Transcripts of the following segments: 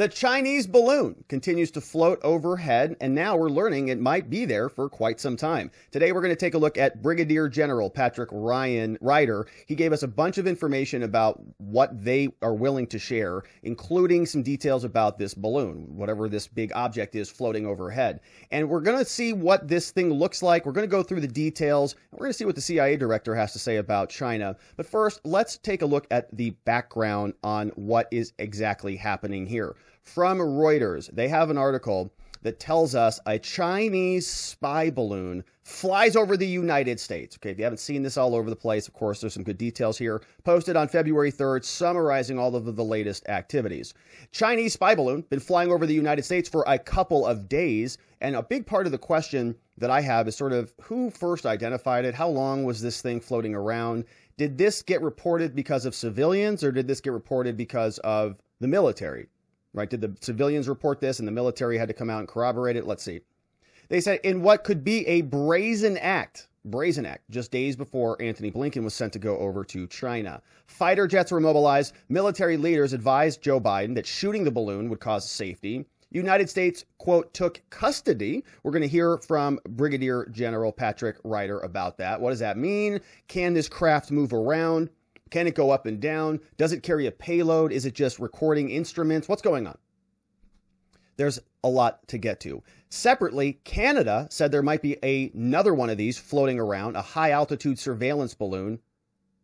The Chinese balloon continues to float overhead, and now we're learning it might be there for quite some time. Today, we're going to take a look at Brigadier General Patrick Ryan Ryder. He gave us a bunch of information about what they are willing to share, including some details about this balloon, whatever this big object is floating overhead. And we're going to see what this thing looks like. We're going to go through the details. We're going to see what the CIA director has to say about China. But first, let's take a look at the background on what is exactly happening here. From Reuters, they have an article that tells us a Chinese spy balloon flies over the United States. Okay, if you haven't seen this all over the place, of course, there's some good details here. Posted on February 3rd, summarizing all of the latest activities. Chinese spy balloon been flying over the United States for a couple of days. And a big part of the question that I have is sort of who first identified it? How long was this thing floating around? Did this get reported because of civilians, or did this get reported because of the military? Right? Did the civilians report this and the military had to come out and corroborate it? Let's see. They said in what could be a brazen act, just days before Anthony Blinken was sent to go over to China. Fighter jets were mobilized. Military leaders advised Joe Biden that shooting the balloon would cause safety. United States, quote, took custody. We're going to hear from Brigadier General Patrick Ryder about that. What does that mean? Can this craft move around? Can it go up and down? Does it carry a payload? Is it just recording instruments? What's going on? There's a lot to get to. Separately, Canada said there might be another one of these floating around, a high-altitude surveillance balloon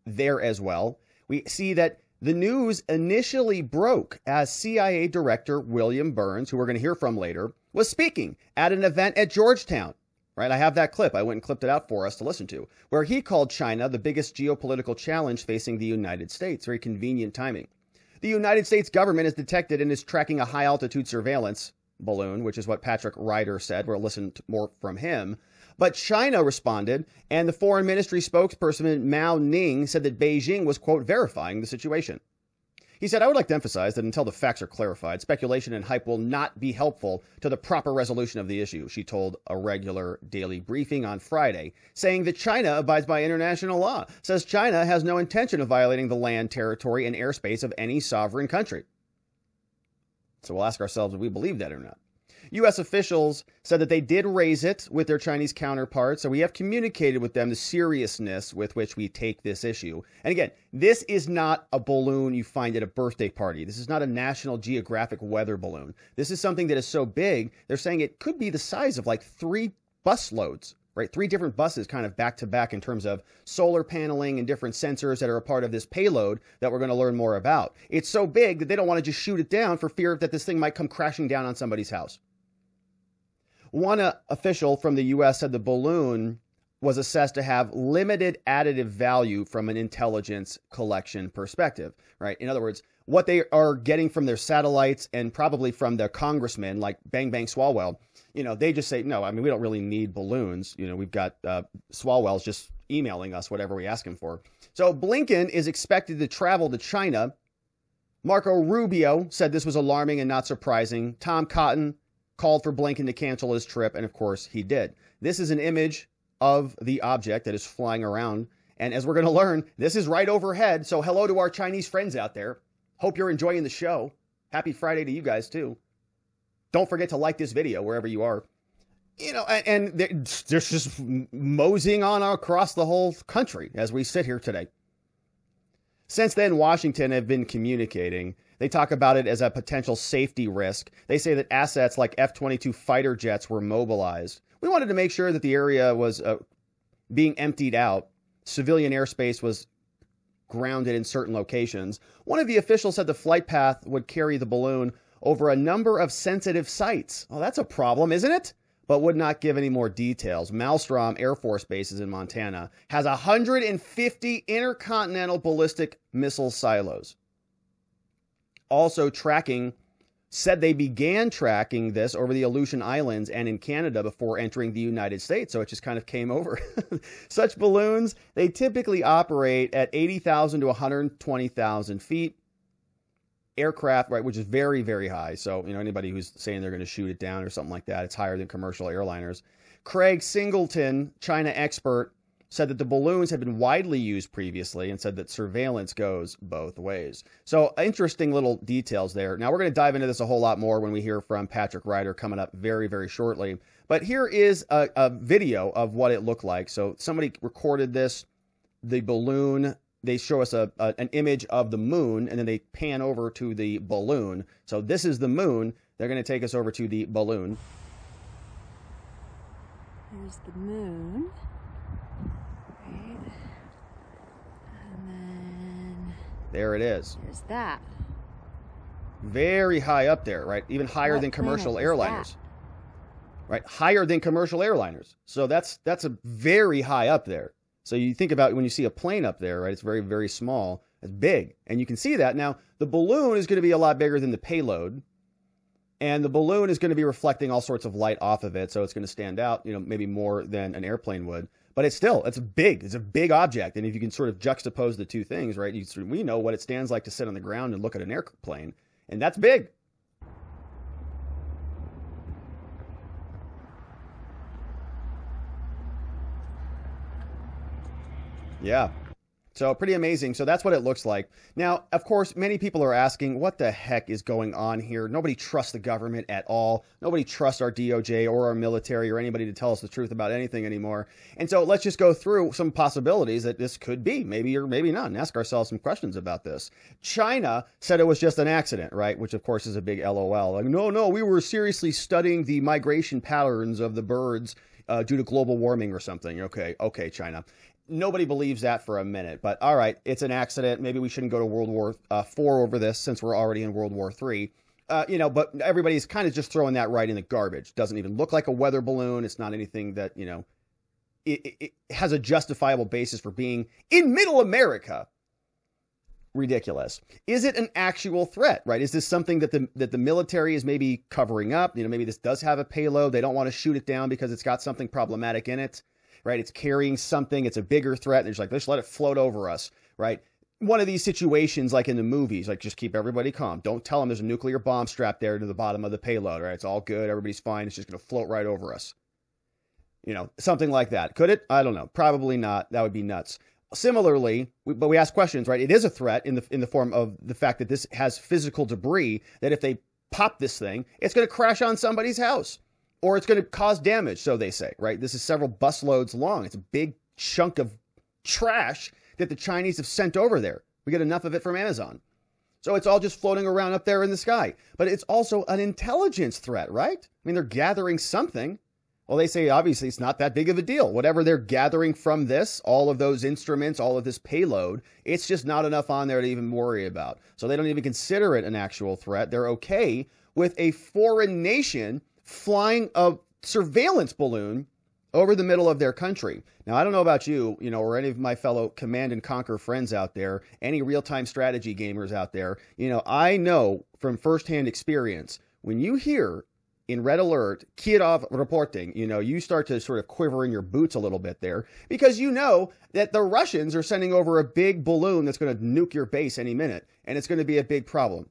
there as well. We see that the news initially broke as CIA Director William Burns, who we're going to hear from later, was speaking at an event at Georgetown. Right, I have that clip. I went and clipped it out for us to listen to, where he called China the biggest geopolitical challenge facing the United States. Very convenient timing. The United States government has detected and is tracking a high-altitude surveillance balloon, which is what Patrick Ryder said. We'll listen to more from him. But China responded, and the foreign ministry spokesperson Mao Ning said that Beijing was, quote, verifying the situation. He said, I would like to emphasize that until the facts are clarified, speculation and hype will not be helpful to the proper resolution of the issue, she told a regular daily briefing on Friday, saying that China abides by international law, says China has no intention of violating the land, territory, and airspace of any sovereign country. So we'll ask ourselves if we believe that or not. U.S. officials said that they did raise it with their Chinese counterparts, so we have communicated with them the seriousness with which we take this issue. And again, this is not a balloon you find at a birthday party. This is not a National Geographic weather balloon. This is something that is so big, they're saying it could be the size of like 3 busloads, right? 3 different buses kind of back to back in terms of solar paneling and different sensors that are a part of this payload that we're going to learn more about. It's so big that they don't want to just shoot it down for fear that this thing might come crashing down on somebody's house. One official from the U.S. said the balloon was assessed to have limited additive value from an intelligence collection perspective, right? In other words, what they are getting from their satellites and probably from their congressmen like Bang Bang Swalwell, you know, they just say, no, I mean, we don't really need balloons. You know, we've got Swalwell's just emailing us whatever we ask him for. So Blinken is expected to travel to China. Marco Rubio said this was alarming and not surprising. Tom Cotton called for Blinken to cancel his trip, and of course he did. This is an image of the object that is flying around, and as we're going to learn, this is right overhead, so hello to our Chinese friends out there. Hope you're enjoying the show. Happy Friday to you guys, too. Don't forget to like this video wherever you are. You know, and they're just moseying on across the whole country as we sit here today. Since then, Washington have been communicating. They talk about it as a potential safety risk. They say that assets like F-22 fighter jets were mobilized. We wanted to make sure that the area was being emptied out. Civilian airspace was grounded in certain locations. One of the officials said the flight path would carry the balloon over a number of sensitive sites. Oh, that's a problem, isn't it? But would not give any more details. Malmstrom Air Force Base in Montana has 150 intercontinental ballistic missile silos. Also tracking, said they began tracking this over the Aleutian Islands and in Canada before entering the United States, so it just kind of came over. Such balloons, they typically operate at 80,000 to 120,000 feet. Aircraft, right, which is very, very high. So, you know, anybody who's saying they're going to shoot it down or something like that, it's higher than commercial airliners. Craig Singleton, China expert, said that the balloons had been widely used previously and said that surveillance goes both ways. So interesting little details there. Now, we're going to dive into this a whole lot more when we hear from Patrick Ryder coming up very, very shortly. But here is a video of what it looked like. So somebody recorded this, the balloon. They show us an image of the moon, and then they pan over to the balloon. So this is the moon. They're going to take us over to the balloon. There's the moon. Right. And then there it is. There's that. Very high up there, right? Even higher than commercial airliners. Right? Higher than commercial airliners. So that's a very high up there. So you think about when you see a plane up there, right? It's very, very small. It's big. And you can see that. Now, the balloon is going to be a lot bigger than the payload. And the balloon is going to be reflecting all sorts of light off of it. So it's going to stand out, you know, maybe more than an airplane would. But it's still, it's big. It's a big object. And if you can sort of juxtapose the two things, right? We know what it stands like to sit on the ground and look at an airplane. And that's big. Yeah. So pretty amazing. So that's what it looks like. Now, of course, many people are asking, what the heck is going on here? Nobody trusts the government at all. Nobody trusts our DOJ or our military or anybody to tell us the truth about anything anymore. And so let's just go through some possibilities that this could be, maybe or maybe not, and ask ourselves some questions about this. China said it was just an accident, right? Which, of course, is a big LOL. Like, no, we were seriously studying the migration patterns of the birds due to global warming or something. Okay, China. Nobody believes that for a minute, but all right, it's an accident. Maybe we shouldn't go to World War IV over this since we're already in World War III. You know, but everybody's kind of just throwing that right in the garbage. Doesn't even look like a weather balloon. It's not anything that, you know, it has a justifiable basis for being in middle America. Ridiculous. Is it an actual threat, right? Is this something that the military is maybe covering up? You know, maybe this does have a payload. They don't want to shoot it down because it's got something problematic in it. Right? It's carrying something. It's a bigger threat. And they're just like, let's let it float over us. Right? One of these situations, like in the movies, like just keep everybody calm. Don't tell them there's a nuclear bomb strapped there to the bottom of the payload. Right? It's all good. Everybody's fine. It's just going to float right over us. You know, something like that. Could it? I don't know. Probably not. That would be nuts. Similarly, we ask questions, right? It is a threat in the form of the fact that this has physical debris that if they pop this thing, it's going to crash on somebody's house. Or it's going to cause damage, so they say, right? This is several busloads long. It's a big chunk of trash that the Chinese have sent over there. We get enough of it from Amazon. So it's all just floating around up there in the sky. But it's also an intelligence threat, right? I mean, they're gathering something. Well, they say, obviously, it's not that big of a deal. Whatever they're gathering from this, all of those instruments, all of this payload, it's just not enough on there to even worry about. So they don't even consider it an actual threat. They're okay with a foreign nation flying a surveillance balloon over the middle of their country. Now, I don't know about you, you know, or any of my fellow command and conquer friends out there, any real-time strategy gamers out there, you know, I know from firsthand experience, when you hear in red alert, Kiev reporting, you know, you start to sort of quiver in your boots a little bit there because you know that the Russians are sending over a big balloon that's going to nuke your base any minute, and it's going to be a big problem.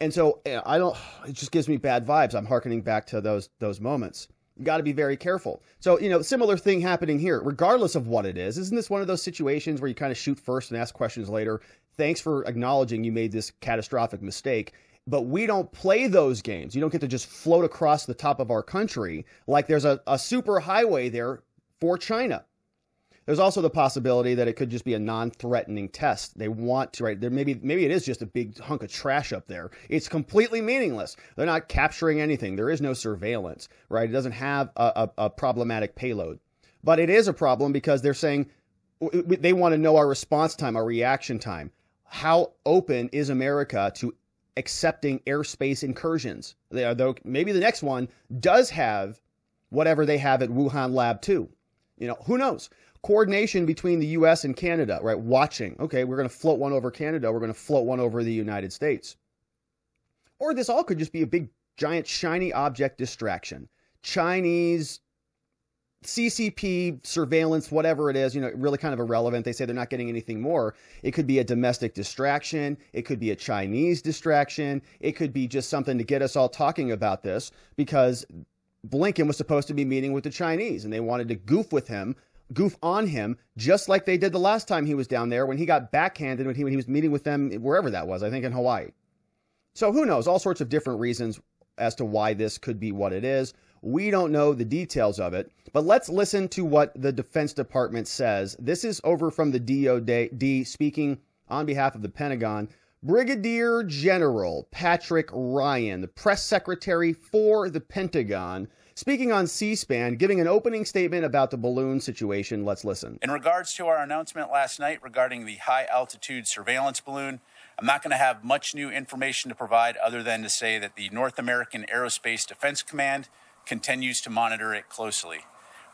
And so I don't, it just gives me bad vibes. I'm hearkening back to those moments. You got to be very careful. So, you know, similar thing happening here, regardless of what it is. Isn't this one of those situations where you kind of shoot first and ask questions later? Thanks for acknowledging you made this catastrophic mistake, but we don't play those games. You don't get to just float across the top of our country like there's a super highway there for China. There's also the possibility that it could just be a non-threatening test. They want to, right? There maybe it is just a big hunk of trash up there. It's completely meaningless. They're not capturing anything. There is no surveillance, right? It doesn't have a problematic payload. But it is a problem because they're saying they want to know our response time, our reaction time. How open is America to accepting airspace incursions? Though maybe the next one does have whatever they have at Wuhan Lab 2. You know, who knows? Coordination between the U.S. and Canada, right? Watching. Okay, we're going to float one over Canada. We're going to float one over the United States. Or this all could just be a big, giant, shiny object distraction. Chinese, CCP, surveillance, whatever it is, you know, really kind of irrelevant. They say they're not getting anything more. It could be a domestic distraction. It could be a Chinese distraction. It could be just something to get us all talking about this because Blinken was supposed to be meeting with the Chinese and they wanted to goof with him goof on him, just like they did the last time he was down there when he got backhanded, when he was meeting with them wherever that was, I think in Hawaii. So who knows? All sorts of different reasons as to why this could be what it is. We don't know the details of it, but let's listen to what the Defense Department says. This is over from the DOD speaking on behalf of the Pentagon. Brigadier General Patrick Ryan, the press secretary for the Pentagon, speaking on C-SPAN, giving an opening statement about the balloon situation. Let's listen. In regards to our announcement last night regarding the high-altitude surveillance balloon, I'm not going to have much new information to provide other than to say that the North American Aerospace Defense Command continues to monitor it closely.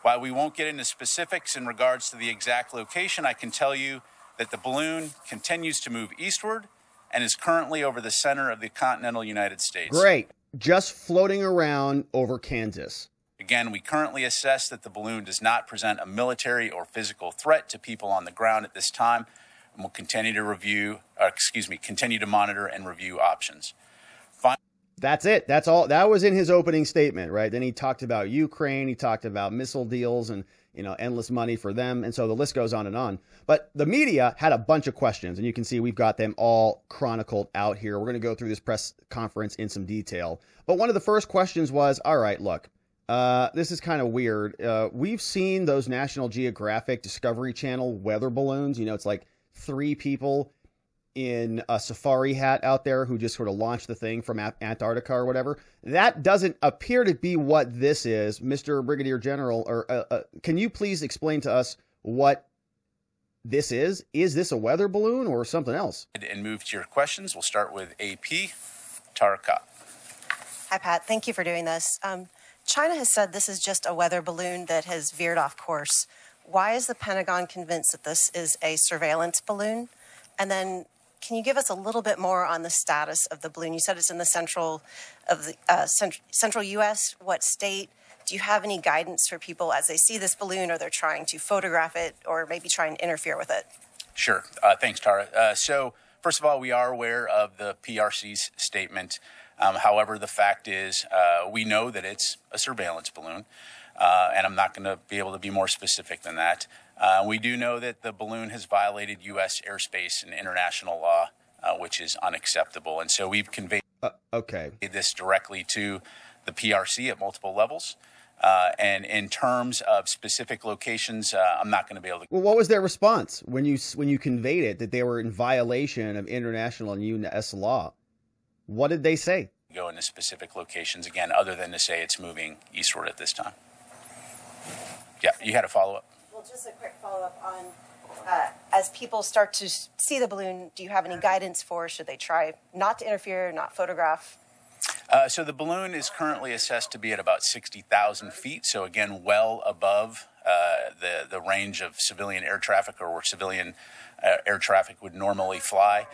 While we won't get into specifics in regards to the exact location, I can tell you that the balloon continues to move eastward and is currently over the center of the continental United States. Great. Just floating around over Kansas. Again, we currently assess that the balloon does not present a military or physical threat to people on the ground at this time, and we'll continue to monitor and review options. That's it. That's all. That was in his opening statement, right? Then he talked about Ukraine. He talked about missile deals and, you know, endless money for them. And so the list goes on and on. But the media had a bunch of questions, and you can see we've got them all chronicled out here. We're going to go through this press conference in some detail. But one of the first questions was, all right, look, this is kind of weird. We've seen those National Geographic Discovery Channel weather balloons. You know, it's like three people in a safari hat out there who just sort of launched the thing from Antarctica or whatever. That doesn't appear to be what this is. Mr. Brigadier General, or can you please explain to us what this is? Is this a weather balloon or something else? And move to your questions. We'll start with AP, Tara Kopp. Hi, Pat. Thank you for doing this. China has said this is just a weather balloon that has veered off course. Why is the Pentagon convinced that this is a surveillance balloon? And then can you give us a little bit more on the status of the balloon? You said it's in the central U.S. What state? Do you have any guidance for people as they see this balloon, or they're trying to photograph it, or maybe try and interfere with it? Sure. Thanks, Tara. So first of all, we are aware of the PRC's statement. However, the fact is we know that it's a surveillance balloon, and I'm not going to be able to be more specific than that. We do know that the balloon has violated U.S. airspace and international law, which is unacceptable. And so we've conveyed this directly to the PRC at multiple levels. And in terms of specific locations, I'm not going to be able to. Well, what was their response when you conveyed it, that they were in violation of international and U.S. law? What did they say? Go into specific locations again, other than to say it's moving eastward at this time. Yeah, you had a follow-up. Well, just a quick follow-up on, as people start to see the balloon, do you have any guidance for, should they try not to interfere, not photograph? So the balloon is currently assessed to be at about 60,000 feet. So again, well above the range of civilian air traffic, or where civilian air traffic would normally fly.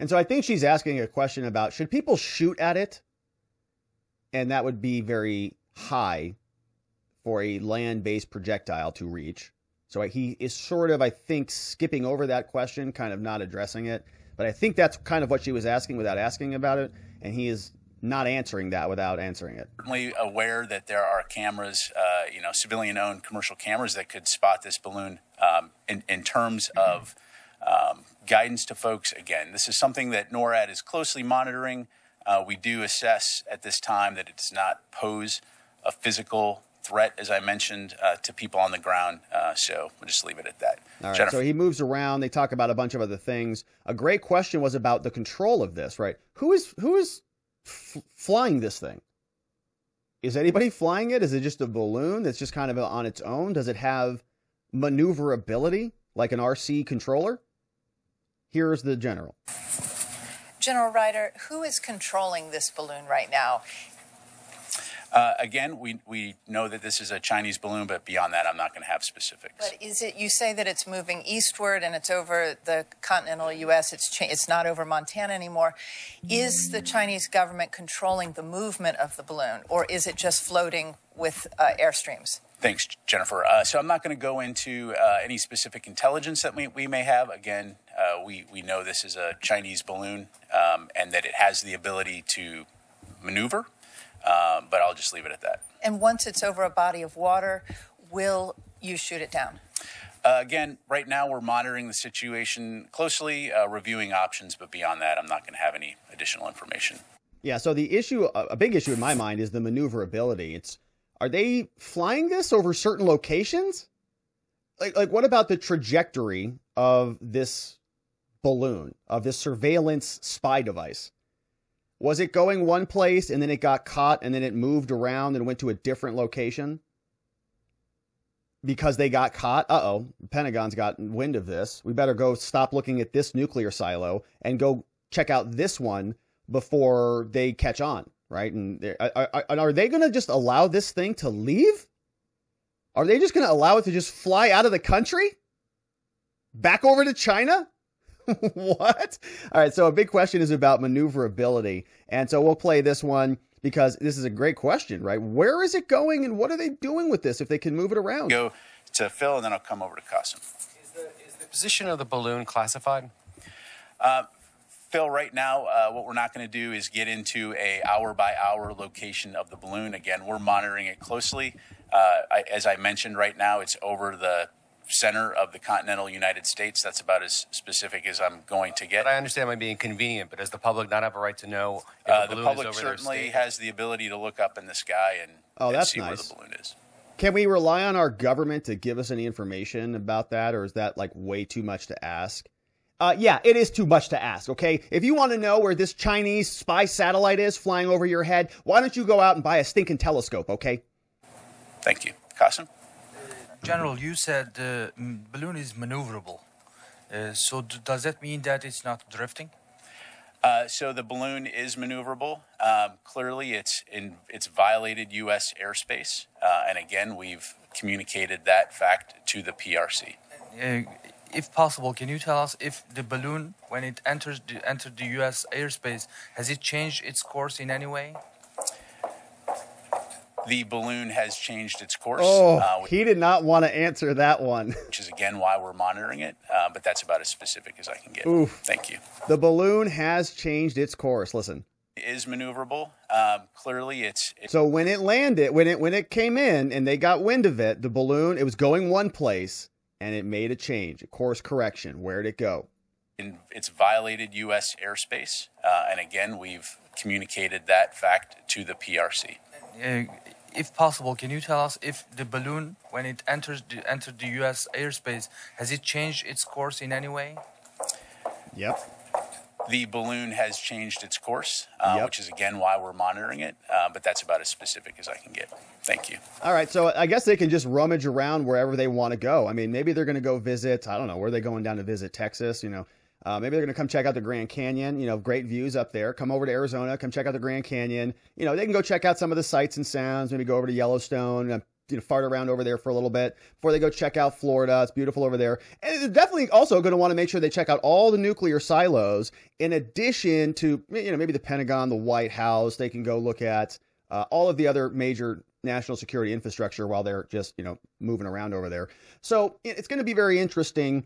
And so I think she's asking a question about, should people shoot at it? And that would be very high for a land-based projectile to reach. So he is sort of, I think, skipping over that question, kind of not addressing it. But I think that's kind of what she was asking without asking about it. And he is not answering that without answering it. Certainly aware that there are cameras, you know, civilian-owned commercial cameras that could spot this balloon. In terms of guidance to folks, again, this is something that NORAD is closely monitoring. We do assess at this time that it does not pose a physical threat, as I mentioned, to people on the ground. So we'll just leave it at that. All right. Jennifer. So he moves around. They talk about a bunch of other things. A great question was about the control of this, right? Who is flying this thing? Is anybody flying it? Is it just a balloon that's just kind of on its own? Does it have maneuverability like an RC controller? Here's the general. General Ryder, who is controlling this balloon right now? Again, we know that this is a Chinese balloon, but beyond that, I'm not going to have specifics. But is it, you say that it's moving eastward and it's over the continental U.S., it's not over Montana anymore. Is the Chinese government controlling the movement of the balloon, or is it just floating with airstreams? Thanks, Jennifer. So I'm not going to go into any specific intelligence that we may have. Again, we know this is a Chinese balloon and that it has the ability to maneuver. But I'll just leave it at that. And once it's over a body of water, will you shoot it down? Again, right now we're monitoring the situation closely, reviewing options, but beyond that, I'm not going to have any additional information. Yeah, so the issue, a big issue in my mind, is the maneuverability. Are they flying this over certain locations? Like what about the trajectory of this balloon, of this surveillance spy device? Was it going one place and then it got caught and then it moved around and went to a different location because they got caught? Uh-oh, the Pentagon's got wind of this. We better go stop looking at this nuclear silo and go check out this one before they catch on, right? And are they going to just allow this thing to leave? Are they just going to allow it to just fly out of the country? Back over to China? What? All right. So a big question is about maneuverability. And so we'll play this one because this is a great question, right? Where is it going and what are they doing with this if they can move it around? Go to Phil and then I'll come over to Qasim. Is the position of the balloon classified? Phil, right now, what we're not going to do is get into a hour-by-hour location of the balloon. Again, we're monitoring it closely. As I mentioned, right now, it's over the center of the continental United States. That's about as specific as I'm going to get. But I understand it might be inconvenient, but does the public not have a right to know if the public is over certainly has the ability to look up in the sky and, that's see nice. Where the balloon is. Can we rely on our government to give us any information about that, or is that like way too much to ask? Yeah, it is too much to ask, okay? If you want to know where this Chinese spy satellite is flying over your head, why don't you go out and buy a stinking telescope, okay? Thank you. Qasim? General, you said the balloon is maneuverable. So does that mean that it's not drifting? So the balloon is maneuverable. Clearly, it's violated U.S. airspace. And again, we've communicated that fact to the PRC. If possible, can you tell us if the balloon, when it entered the U.S. airspace, has it changed its course in any way? The balloon has changed its course. Oh, he did not want to answer that one. Which is, again, why we're monitoring it. But that's about as specific as I can get. Oof. Thank you. The balloon has changed its course. Listen. It is maneuverable. Clearly, So when it landed, when it came in and they got wind of it, the balloon, it was going one place and it made a change, a course correction. Where'd it go? It's violated U.S. airspace. And again, we've communicated that fact to the PRC. If possible, can you tell us if the balloon, when it entered the U.S. airspace, has it changed its course in any way? Yep. The balloon has changed its course, which is, again, why we're monitoring it. But that's about as specific as I can get. Thank you. All right. So I guess they can just rummage around wherever they want to go. I mean, maybe they're going to go visit, I don't know, where are they going down to visit? Texas, you know. Maybe they're going to come check out the Grand Canyon, you know, great views up there. Come over to Arizona, come check out the Grand Canyon. You know, they can go check out some of the sights and sounds, maybe go over to Yellowstone, you know, fart around over there for a little bit before they go check out Florida. It's beautiful over there. And they're definitely also going to want to make sure they check out all the nuclear silos in addition to, you know, maybe the Pentagon, the White House. They can go look at all of the other major national security infrastructure while they're just, you know, moving around over there. So it's going to be very interesting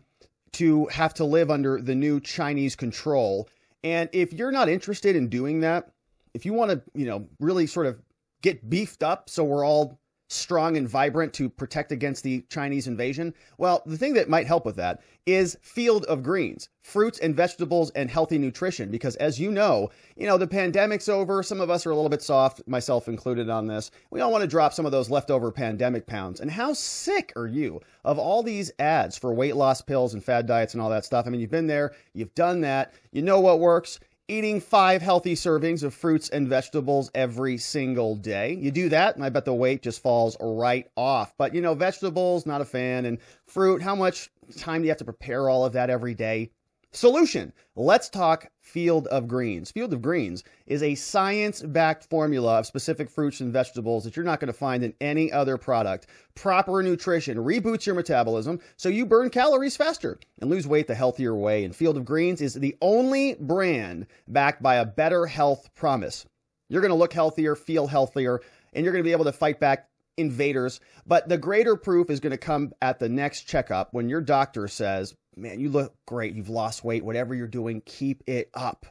to have to live under the new Chinese control. And if you're not interested in doing that, if you want to, you know, really sort of get beefed up so we're all strong and vibrant to protect against the Chinese invasion, well, the thing that might help with that is Field of Greens, fruits and vegetables and healthy nutrition. Because as you know, the pandemic's over. Some of us are a little bit soft, myself included on this. We all want to drop some of those leftover pandemic pounds. And how sick are you of all these ads for weight loss pills and fad diets and all that stuff? I mean, you've been there, you've done that, you know what works. Eating 5 healthy servings of fruits and vegetables every single day. You do that, and I bet the weight just falls right off. But, you know, vegetables, not a fan. And fruit, how much time do you have to prepare all of that every day? Solution. Let's talk Field of Greens. Field of Greens is a science-backed formula of specific fruits and vegetables that you're not going to find in any other product. Proper nutrition reboots your metabolism so you burn calories faster and lose weight the healthier way. And Field of Greens is the only brand backed by a better health promise. You're going to look healthier, feel healthier, and you're going to be able to fight back invaders. But the greater proof is going to come at the next checkup when your doctor says, man, you look great. You've lost weight. Whatever you're doing, keep it up.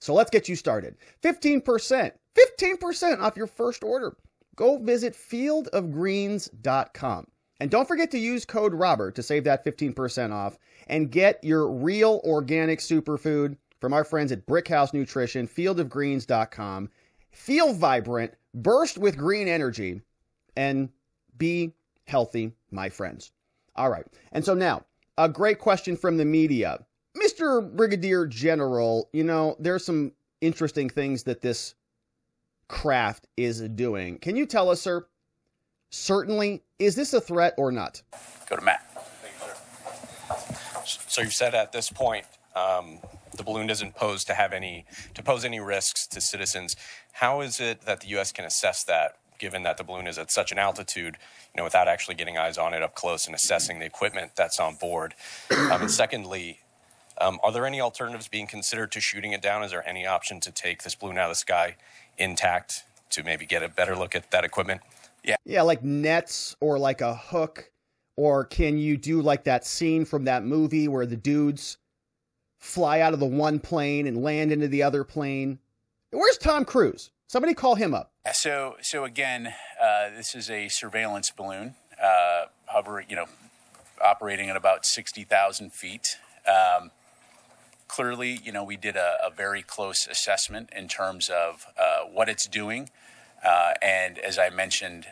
So let's get you started. 15% off your first order. Go visit fieldofgreens.com. And don't forget to use code Robert to save that 15% off and get your real organic superfood from our friends at Brickhouse Nutrition, fieldofgreens.com. Feel vibrant, burst with green energy, and be healthy, my friends. All right. And so now, a great question from the media. Mr. Brigadier General, you know, there's some interesting things that this craft is doing. Can you tell us, sir? Certainly. Is this a threat or not? Go to Matt. Thank you, sir. So you've said at this point, the balloon doesn't pose to pose any risks to citizens. How is it that the U.S. can assess that, given that the balloon is at such an altitude, you know, without actually getting eyes on it up close and assessing the equipment that's on board? And secondly, are there any alternatives being considered to shooting it down? Is there any option to take this balloon out of the sky intact to maybe get a better look at that equipment? Yeah. Yeah, like nets or like a hook, or can you do like that scene from that movie where the dudes fly out of the one plane and land into the other plane? Where's Tom Cruise? Somebody call him up. So again, this is a surveillance balloon, hovering, you know, operating at about 60,000 feet. Clearly, you know, we did a very close assessment in terms of what it's doing. And as I mentioned,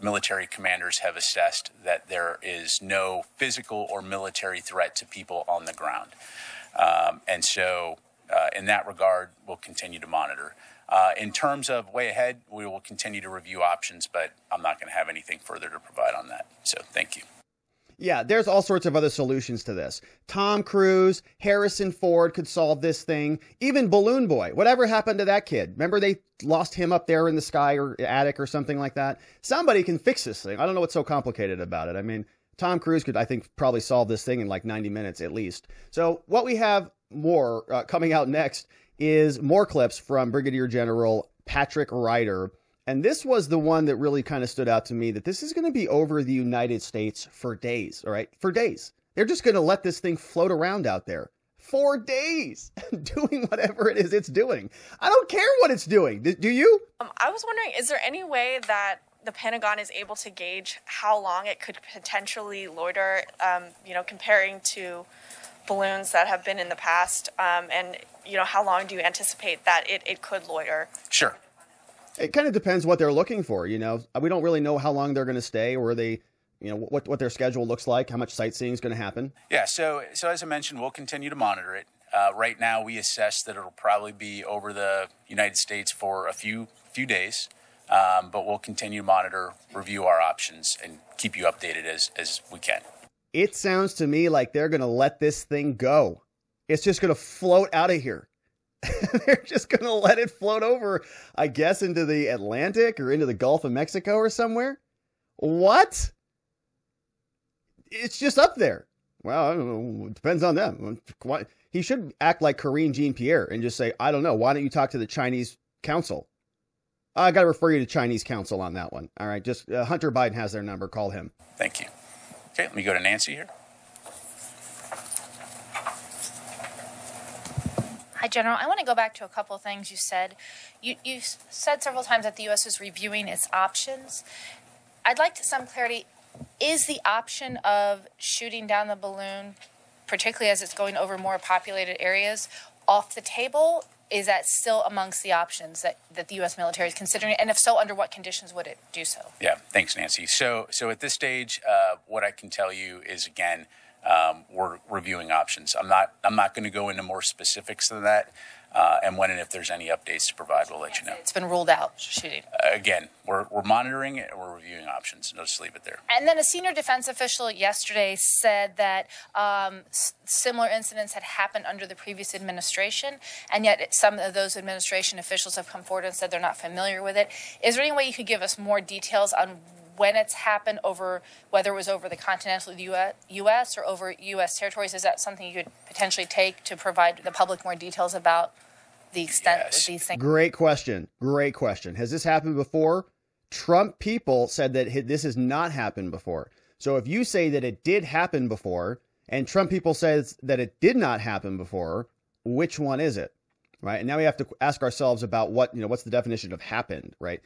military commanders have assessed that there is no physical or military threat to people on the ground. And so in that regard, we'll continue to monitor. In terms of way ahead, we will continue to review options, but I'm not going to have anything further to provide on that. So thank you. Yeah, there's all sorts of other solutions to this. Tom Cruise, Harrison Ford could solve this thing. Even Balloon Boy. Whatever happened to that kid? Remember they lost him up there in the sky or attic or something like that? Somebody can fix this thing. I don't know what's so complicated about it. I mean, Tom Cruise could, I think, probably solve this thing in like 90 minutes at least. So what we have more coming out next is more clips from Brigadier General Patrick Ryder. And this was the one that really kind of stood out to me, that this is going to be over the United States for days, all right? For days. They're just going to let this thing float around out there for days, doing whatever it is it's doing. I don't care what it's doing. Do you? I was wondering, is there any way that the Pentagon is able to gauge how long it could potentially loiter, you know, comparing to balloons that have been in the past? And, you know, how long do you anticipate that it could loiter? Sure. It kind of depends what they're looking for, you know. We don't really know how long they're going to stay or they, you know, what their schedule looks like, how much sightseeing is going to happen. Yeah, so as I mentioned, we'll continue to monitor it. Right now, we assess that it'll probably be over the United States for a few days, but we'll continue to monitor, review our options, and keep you updated as we can. It sounds to me like they're going to let this thing go. It's just going to float out of here. They're just going to let it float over, I guess, into the Atlantic or into the Gulf of Mexico or somewhere. What? It's just up there. Well, I don't know. It depends on them. He should act like Karine Jean-Pierre and just say, I don't know. Why don't you talk to the Chinese council? I got to refer you to Chinese council on that one. All right. Just Hunter Biden has their number. Call him. Thank you. Okay. Let me go to Nancy here. Hi, General. I want to go back to a couple of things you said. You said several times that the U.S. is reviewing its options. I'd like some clarity. Is the option of shooting down the balloon, particularly as it's going over more populated areas, off the table? Is that still amongst the options that the U.S. military is considering? And if so, under what conditions would it do so? Yeah, thanks, Nancy. So at this stage, what I can tell you is, again, we're reviewing options. I'm not going to go into more specifics than that. And when and if there's any updates to provide, we'll let you know. It's been ruled out shooting. Again, we're monitoring it and we're reviewing options. I'll just leave it there. And then a senior defense official yesterday said that similar incidents had happened under the previous administration, and yet some of those administration officials have come forward and said they're not familiar with it. Is there any way you could give us more details on when it's happened, over whether it was over the continental U.S. or over U.S. territories? Is that something you could potentially take to provide the public more details about the extent of these things? Great question. Great question. Has this happened before? Trump people said that this has not happened before. So if you say that it did happen before and Trump people says that it did not happen before, which one is it? Right. And now we have to ask ourselves about what's the definition of happened, right?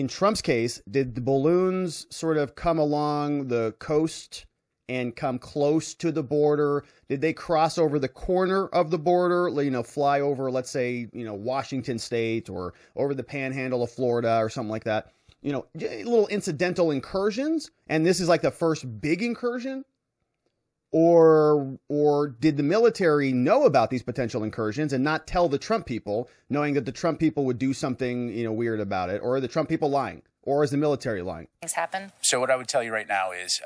in Trump's case, did the balloons sort of come along the coast and come close to the border? Did they cross over the corner of the border, you know, fly over, let's say, you know, Washington State or over the panhandle of Florida or something like that? You know, little incidental incursions. And this is like the first big incursion. Or did the military know about these potential incursions and not tell the Trump people, knowing that the Trump people would do something, you know, weird about it? Or are the Trump people lying? Or is the military lying? Things happen. So what I would tell you right now is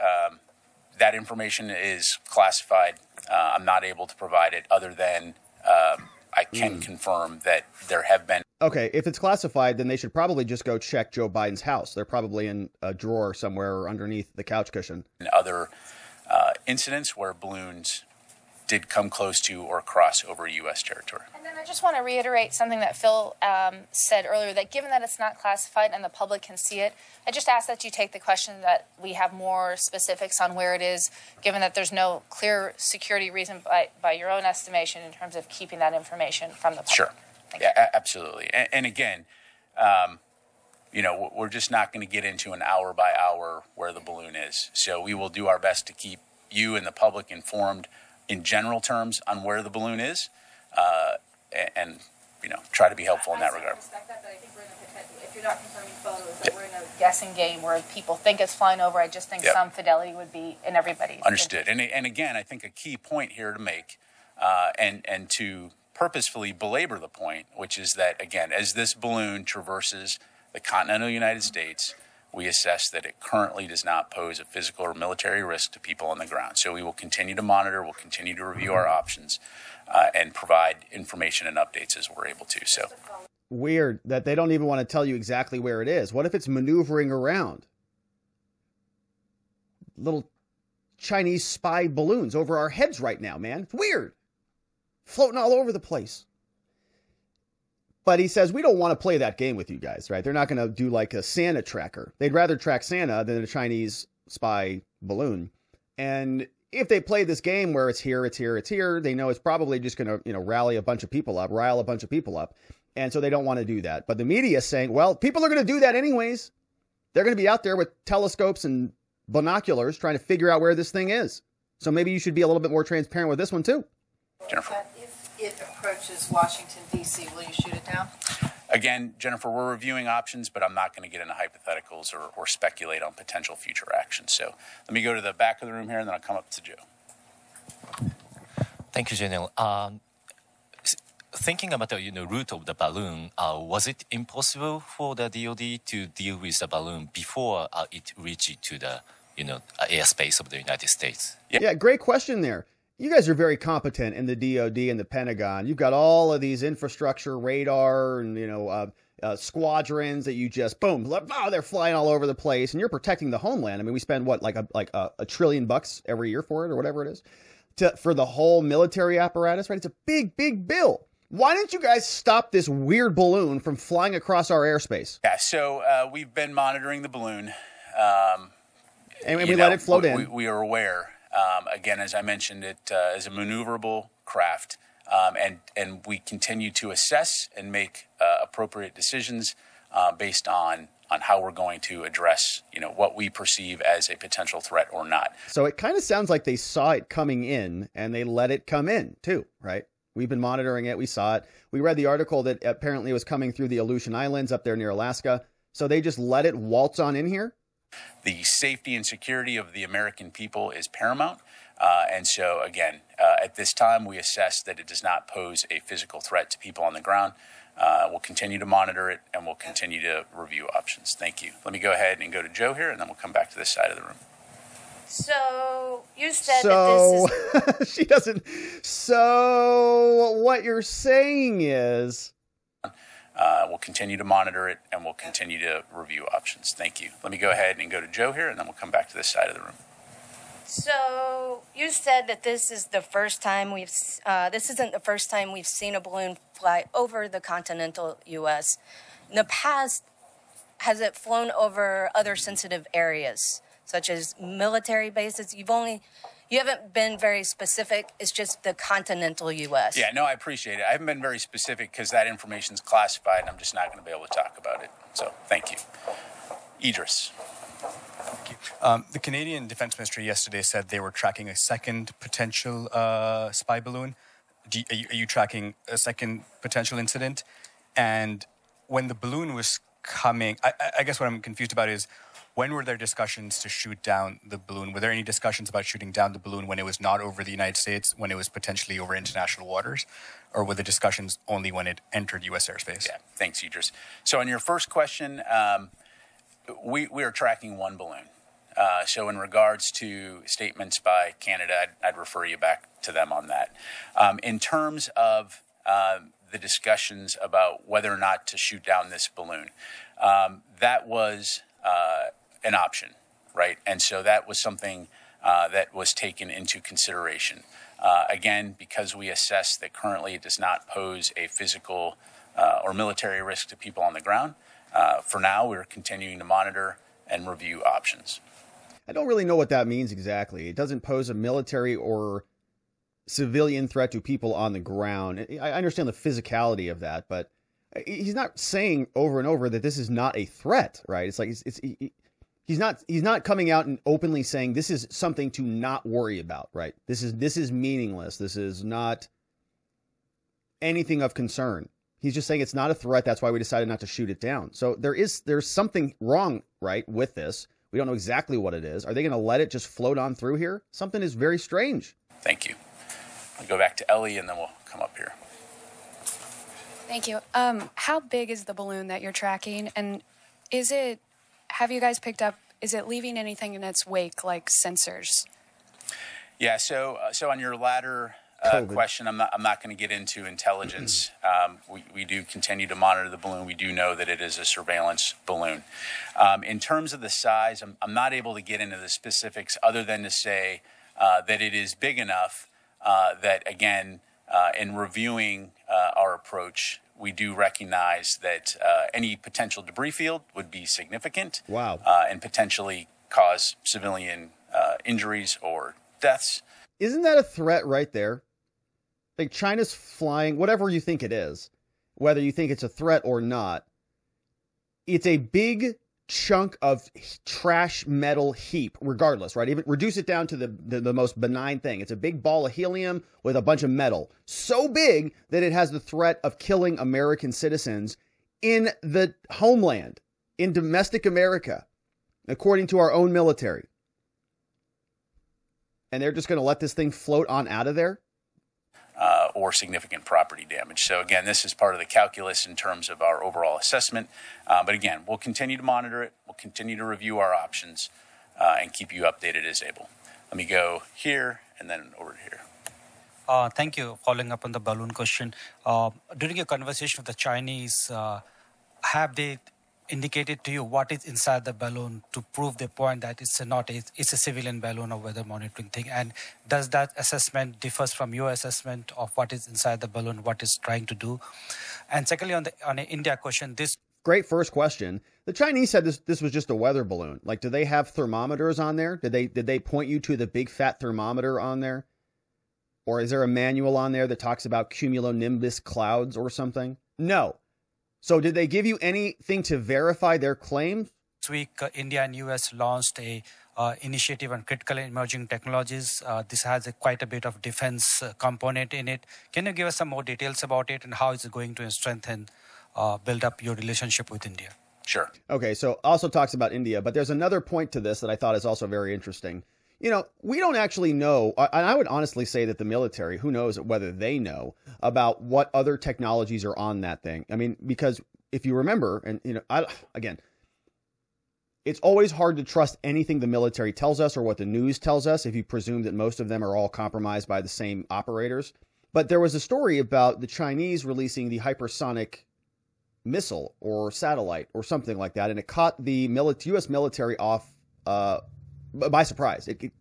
that information is classified. I'm not able to provide it other than I can confirm that there have been. Okay, if it's classified, then they should probably just go check Joe Biden's house. They're probably in a drawer somewhere or underneath the couch cushion. And other incidents where balloons did come close to or cross over U.S. territory. And then I just want to reiterate something that Phil said earlier, that given that it's not classified and the public can see it, I just ask that you take the question that we have more specifics on where it is, given that there's no clear security reason by your own estimation in terms of keeping that information from the public. Sure. Yeah, absolutely. And again, you know, we're just not going to get into an hour by hour where the balloon is. So we will do our best to keep you and the public informed in general terms on where the balloon is and, you know, try to be helpful in that regard. I respect that, but I think we're in a, if you're not confirming photos, that we're in a guessing game where people think it's flying over. I just think some fidelity would be in everybody's. Understood. And again, I think a key point here to make and to purposefully belabor the point, which is that, again, as this balloon traverses the continental United States, we assess that it currently does not pose a physical or military risk to people on the ground. So we will continue to monitor, we'll continue to review our options and provide information and updates as we're able to. So weird that they don't even want to tell you exactly where it is. What if it's maneuvering around? Little Chinese spy balloons over our heads right now, man. It's weird. Floating all over the place. But he says, we don't want to play that game with you guys, right? They're not going to do like a Santa tracker. They'd rather track Santa than a Chinese spy balloon. And if they play this game where it's here, it's here, it's here, they know it's probably just going to, you know, rile a bunch of people up. And so they don't want to do that. But the media is saying, well, people are going to do that anyways. They're going to be out there with telescopes and binoculars trying to figure out where this thing is. So maybe you should be a little bit more transparent with this one, too. Jennifer. But if it approaches Washington, D.C., will you shoot it down? Again, Jennifer, we're reviewing options, but I'm not going to get into hypotheticals or speculate on potential future actions. So let me go to the back of the room here, and then I'll come up to Joe. Thank you, General. Thinking about the route of the balloon, was it impossible for the DOD to deal with the balloon before it reached to the airspace of the United States? Yeah, great question there. You guys are very competent in the DOD and the Pentagon. You've got all of these infrastructure, radar, and, you know, squadrons that you just, boom, oh, they're flying all over the place. And you're protecting the homeland. I mean, we spend, what, like a $1 trillion every year for it or whatever it is for the whole military apparatus, right? It's a big, big bill. Why didn't you guys stop this weird balloon from flying across our airspace? Yeah, so we've been monitoring the balloon. And we let it float in. We are aware. Again, as I mentioned, it is a maneuverable craft, and we continue to assess and make appropriate decisions based on how we're going to address, you know, what we perceive as a potential threat or not. So it kind of sounds like they saw it coming in and they let it come in too, right? We've been monitoring it. We saw it. We read the article that apparently was coming through the Aleutian Islands up there near Alaska. So they just let it waltz on in here. The safety and security of the American people is paramount. And so, again, at this time, we assess that it does not pose a physical threat to people on the ground. We'll continue to monitor it, and we'll continue to review options. Thank you. Let me go ahead and go to Joe here, and then we'll come back to this side of the room. So you said that this is... She doesn't... So what you're saying is... we'll continue to monitor it, and we'll continue to review options. Thank you. Let me go ahead and go to Joe here, and then we'll come back to this side of the room. So you said that this is the first time we've this isn't the first time we've seen a balloon fly over the continental U.S. In the past, has it flown over other sensitive areas such as military bases? You've only You haven't been very specific. It's just the continental U.S. Yeah, no, I appreciate it. I haven't been very specific because that information's classified, and I'm just not going to be able to talk about it. So thank you. Idris. Thank you. The Canadian Defense Ministry yesterday said they were tracking a second potential spy balloon. Are you tracking a second potential incident? And when the balloon was coming, I guess what I'm confused about is, when were there discussions to shoot down the balloon? Were there any discussions about shooting down the balloon when it was not over the United States, when it was potentially over international waters? Or were the discussions only when it entered U.S. airspace? Yeah, thanks, Idris. So on your first question, we are tracking one balloon. So in regards to statements by Canada, I'd refer you back to them on that. In terms of the discussions about whether or not to shoot down this balloon, that was an option, right? And so that was something that was taken into consideration. Again, because we assess that currently it does not pose a physical or military risk to people on the ground, for now we're continuing to monitor and review options. I don't really know what that means exactly. It doesn't pose a military or civilian threat to people on the ground. I understand the physicality of that, but he's not saying over and over that this is not a threat, right? It's like he's not coming out and openly saying this is something to not worry about, right? This is meaningless. This is not anything of concern. He's just saying it's not a threat. That's why we decided not to shoot it down. So there's something wrong, right, with this. We don't know exactly what it is. Are they going to let it just float on through here? Something is very strange. Thank you. We'll go back to Ellie and then we'll come up here. Thank you. How big is the balloon that you're tracking? And is it, have you guys picked up, is it leaving anything in its wake, like sensors? Yeah, so on your latter question, I'm not going to get into intelligence. We do continue to monitor the balloon. We do know that it is a surveillance balloon. In terms of the size, I'm not able to get into the specifics other than to say that it is big enough that, again, in reviewing our approach, we do recognize that any potential debris field would be significant. Wow. And potentially cause civilian injuries or deaths. Isn't that a threat right there? Like China's flying, whatever you think it is, whether you think it's a threat or not, it's a big chunk of trash metal heap regardless, right? Even reduce it down to the most benign thing. It's a big ball of helium with a bunch of metal, so big that it has the threat of killing American citizens in the homeland, in domestic America, according to our own military. And they're just going to let this thing float on out of there? Or significant property damage. So again, this is part of the calculus in terms of our overall assessment. But again, we'll continue to monitor it. We'll continue to review our options and keep you updated as able. Let me go here and then over here. Thank you. Following up on the balloon question. During your conversation with the Chinese, have they indicated to you what is inside the balloon to prove the point that it's a civilian balloon or weather monitoring thing? And does that assessment differs from your assessment of what is inside the balloon, what it's trying to do? And secondly, on the India question, this great first question, the Chinese said this was just a weather balloon. Like, do they have thermometers on there? Did they point you to the big fat thermometer on there? Or is there a manual on there that talks about cumulonimbus clouds or something? No. So did they give you anything to verify their claims? This week, India and U.S. launched an initiative on critical and emerging technologies. This has quite a bit of defense component in it. Can you give us some more details about it and how it's going to strengthen, build up your relationship with India? Sure. Okay, so also talks about India, but there's another point to this that I thought is also very interesting. You know, we don't actually know, and I would honestly say that the military, who knows whether they know about what other technologies are on that thing. I mean, because if you remember, and, you know, again, it's always hard to trust anything the military tells us or what the news tells us if you presume that most of them are all compromised by the same operators. But there was a story about the Chinese releasing the hypersonic missile or satellite or something like that, and it caught the U.S. military off by surprise. It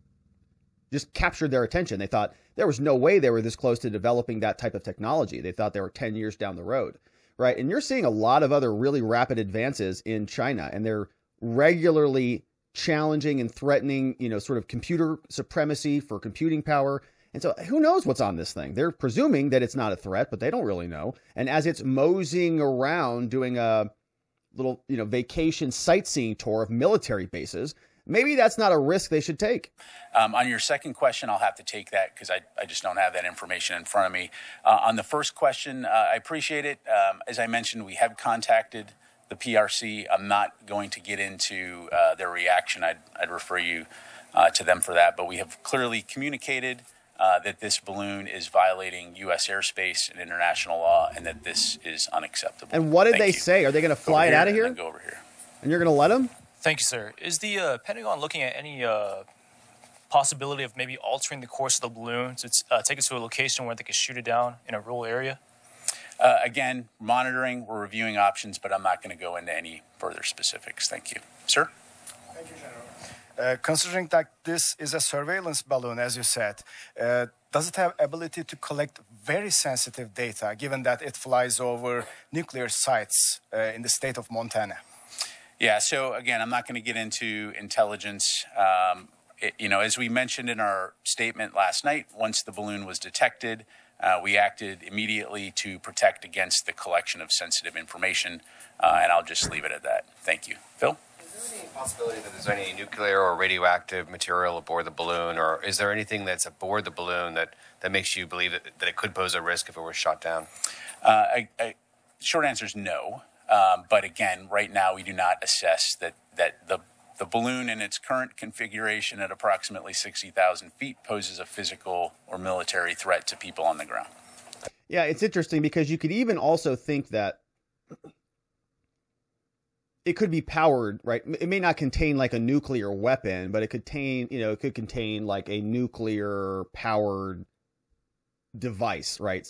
just captured their attention. They thought there was no way they were this close to developing that type of technology. They thought they were 10 years down the road, right? And you're seeing a lot of other really rapid advances in China, and they're regularly challenging and threatening, you know, sort of computer supremacy for computing power. And so who knows what's on this thing? They're presuming that it's not a threat, but they don't really know. And as it's moseying around doing a little, you know, vacation sightseeing tour of military bases, maybe that's not a risk they should take. On your second question, I'll have to take that because I just don't have that information in front of me. On the first question, I appreciate it. As I mentioned, we have contacted the PRC. I'm not going to get into their reaction. I'd refer you to them for that. But we have clearly communicated that this balloon is violating U.S. airspace and international law, and that this is unacceptable. And what did they say? Are they going to fly it out of here? Go over here. And you're going to let them? Thank you, sir. Is the Pentagon looking at any possibility of maybe altering the course of the balloon to take it to a location where they could shoot it down in a rural area? Again, monitoring, we're reviewing options, but I'm not going to go into any further specifics. Thank you. Sir? Thank you, General. Considering that this is a surveillance balloon, as you said, does it have ability to collect very sensitive data, given that it flies over nuclear sites in the state of Montana? Yeah, so again, I'm not going to get into intelligence. You know, as we mentioned in our statement last night, once the balloon was detected, we acted immediately to protect against the collection of sensitive information, and I'll just leave it at that. Thank you. Phil? Is there any possibility that there's any nuclear or radioactive material aboard the balloon, or is there anything that's aboard the balloon that makes you believe that it could pose a risk if it were shot down? Short answer is no. But again, right now we do not assess that the balloon in its current configuration at approximately 60,000 feet poses a physical or military threat to people on the ground. Yeah, it's interesting because you could even also think that it could be powered, right? It may not contain like a nuclear weapon, but it could contain, you know, it could contain like a nuclear powered device, right?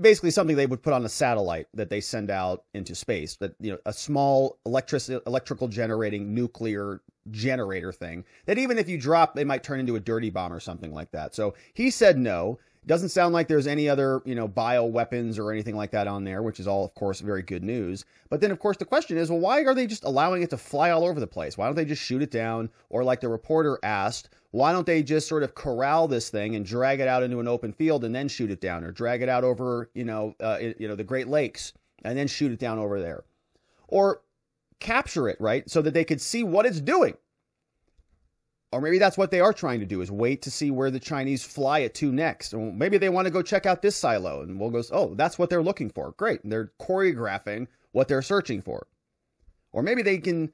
Basically something they would put on a satellite that they send out into space, that, you know, a small electrical generating nuclear generator thing that even if you drop, they might turn into a dirty bomb or something like that. So he said no. It doesn't sound like there's any other, you know, bioweapons or anything like that on there, which is all, of course, very good news. But then, of course, the question is, well, why are they just allowing it to fly all over the place? Why don't they just shoot it down? Or like the reporter asked, why don't they just sort of corral this thing and drag it out into an open field and then shoot it down, or drag it out over, you know, the Great Lakes and then shoot it down over there, or capture it, right, so that they could see what it's doing? Or maybe that's what they are trying to do, is wait to see where the Chinese fly it to next. Or maybe they want to go check out this silo and we'll go, oh, that's what they're looking for. Great. And they're choreographing what they're searching for. Or maybe they can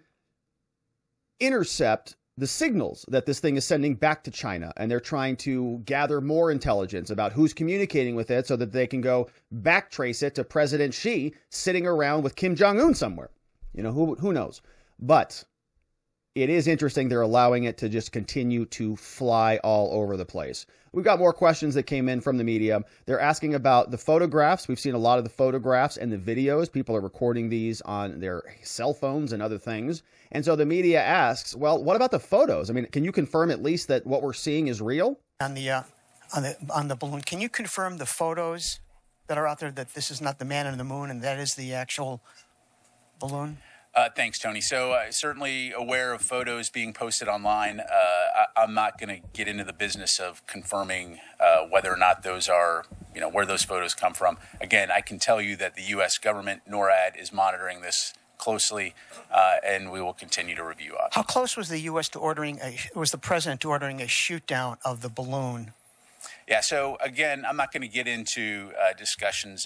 intercept the signals that this thing is sending back to China. And they're trying to gather more intelligence about who's communicating with it so that they can go backtrace it to President Xi sitting around with Kim Jong-un somewhere. You know, who knows? But it is interesting they're allowing it to just continue to fly all over the place. We've got more questions that came in from the media. They're asking about the photographs. We've seen a lot of the photographs and the videos. People are recording these on their cell phones and other things. And so the media asks, well, what about the photos? I mean, can you confirm at least that what we're seeing is real? On the balloon, can you confirm the photos that are out there that this is not the man on the moon and that is the actual balloon? Thanks, Tony. So certainly aware of photos being posted online. I'm not going to get into the business of confirming whether or not those are, you know, where those photos come from. Again, I can tell you that the U.S. government, NORAD, is monitoring this closely, and we will continue to review options. How close was the U.S. to ordering was the president ordering a shoot down of the balloon? Yeah, so again, I'm not going to get into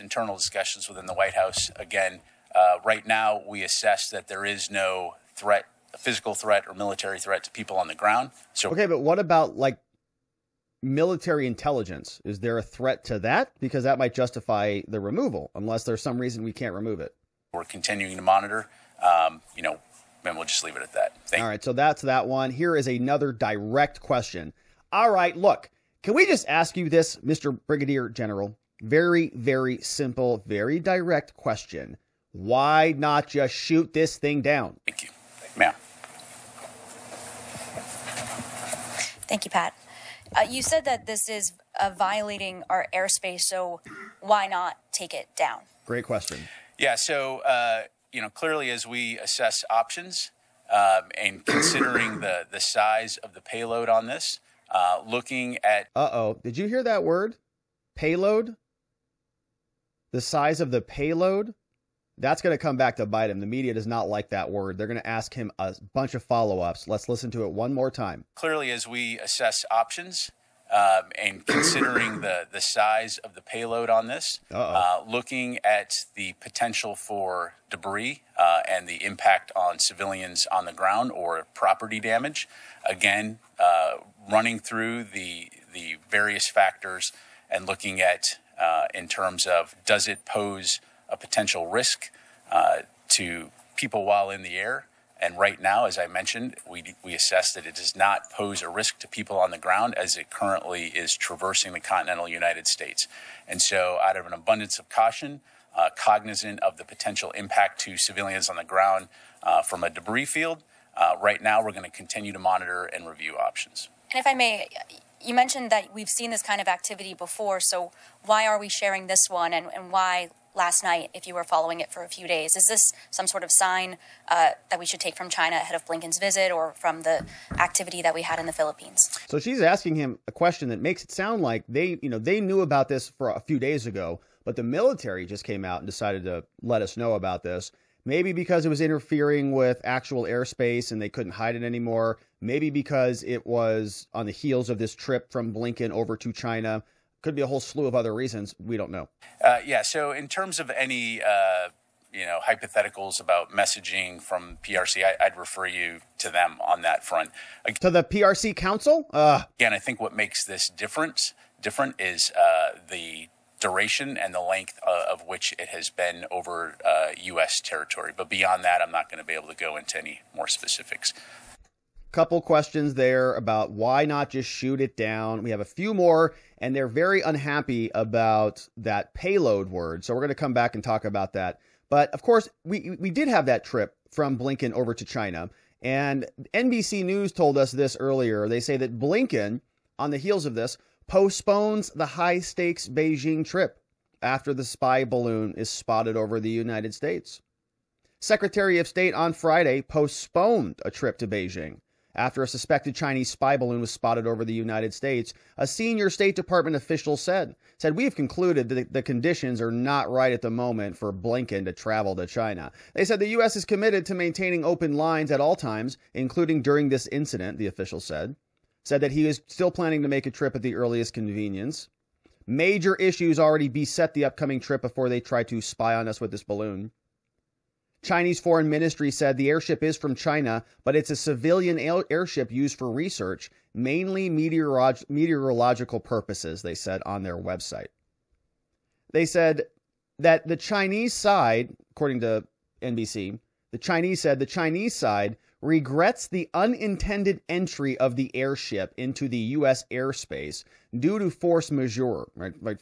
internal discussions within the White House. Again, right now, we assess that there is no threat, physical threat or military threat to people on the ground. So, okay, but what about like military intelligence? Is there a threat to that? Because that might justify the removal, unless there's some reason we can't remove it. We're continuing to monitor, you know, and we'll just leave it at that. All right, so that's that one. Here is another direct question. All right, look, can we just ask you this, Mr. Brigadier General? Very, very simple, very direct question. Why not just shoot this thing down? Thank you. Ma'am. Thank you, Pat. You said that this is violating our airspace, so why not take it down? Great question. Yeah, so, you know, clearly as we assess options, and considering the size of the payload on this, looking at... Uh-oh. Did you hear that word? Payload? The size of the payload? That's going to come back to bite him. The media does not like that word. They're going to ask him a bunch of follow-ups. Let's listen to it one more time. Clearly, as we assess options and considering the size of the payload on this, looking at the potential for debris and the impact on civilians on the ground or property damage, again, running through the various factors and looking at in terms of does it pose a potential risk to people while in the air. And right now, as I mentioned, we assess that it does not pose a risk to people on the ground as it currently is traversing the continental United States. And so out of an abundance of caution, cognizant of the potential impact to civilians on the ground from a debris field, right now we're going to continue to monitor and review options. And if I may, you mentioned that we've seen this kind of activity before, so why are we sharing this one and why last night, if you were following it for a few days? Is this some sort of sign that we should take from China ahead of Blinken's visit or from the activity that we had in the Philippines? So she's asking him a question that makes it sound like they knew about this for a few days ago, but the military just came out and decided to let us know about this. Maybe because it was interfering with actual airspace and they couldn't hide it anymore. Maybe because it was on the heels of this trip from Blinken over to China. Could be a whole slew of other reasons. We don't know. Yeah. So in terms of any, hypotheticals about messaging from PRC, I'd refer you to them on that front. To the PRC Council? Again, I think what makes this different is the duration and the length of which it has been over U.S. territory. But beyond that, I'm not going to be able to go into any more specifics. Couple questions there about why not just shoot it down. We have a few more, and they're very unhappy about that payload word. So we're going to come back and talk about that. But of course, we did have that trip from Blinken over to China, and NBC News told us this earlier. They say that Blinken, on the heels of this, postpones the high-stakes Beijing trip after the spy balloon is spotted over the United States. Secretary of State on Friday postponed a trip to Beijing after a suspected Chinese spy balloon was spotted over the United States. A senior State Department official said, we have concluded that the conditions are not right at the moment for Blinken to travel to China. They said the U.S. is committed to maintaining open lines at all times, including during this incident, the official said that he is still planning to make a trip at the earliest convenience. Major issues already beset the upcoming trip before they try to spy on us with this balloon. Chinese Foreign Ministry said the airship is from China, but it's a civilian airship used for research, mainly meteorological purposes, they said on their website. They said that the Chinese side, according to NBC, the Chinese side regrets the unintended entry of the airship into the U.S. airspace due to force majeure, right? Like